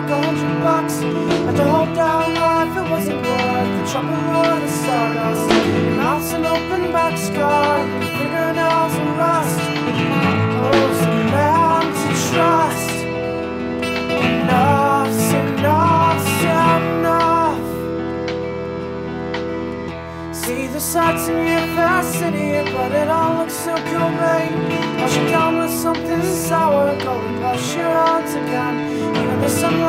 like $100 bucks. Had to hold down life, it wasn't worth the trouble or the sawdust. Your mouth's an open back scar, your fingernails are rust. Oh, so bound to trust. Enough's enough's enough. See the sights in your fast city, but it all looks so cool, babe. Wash it down with something sour, go and wash your odds again. Even the sun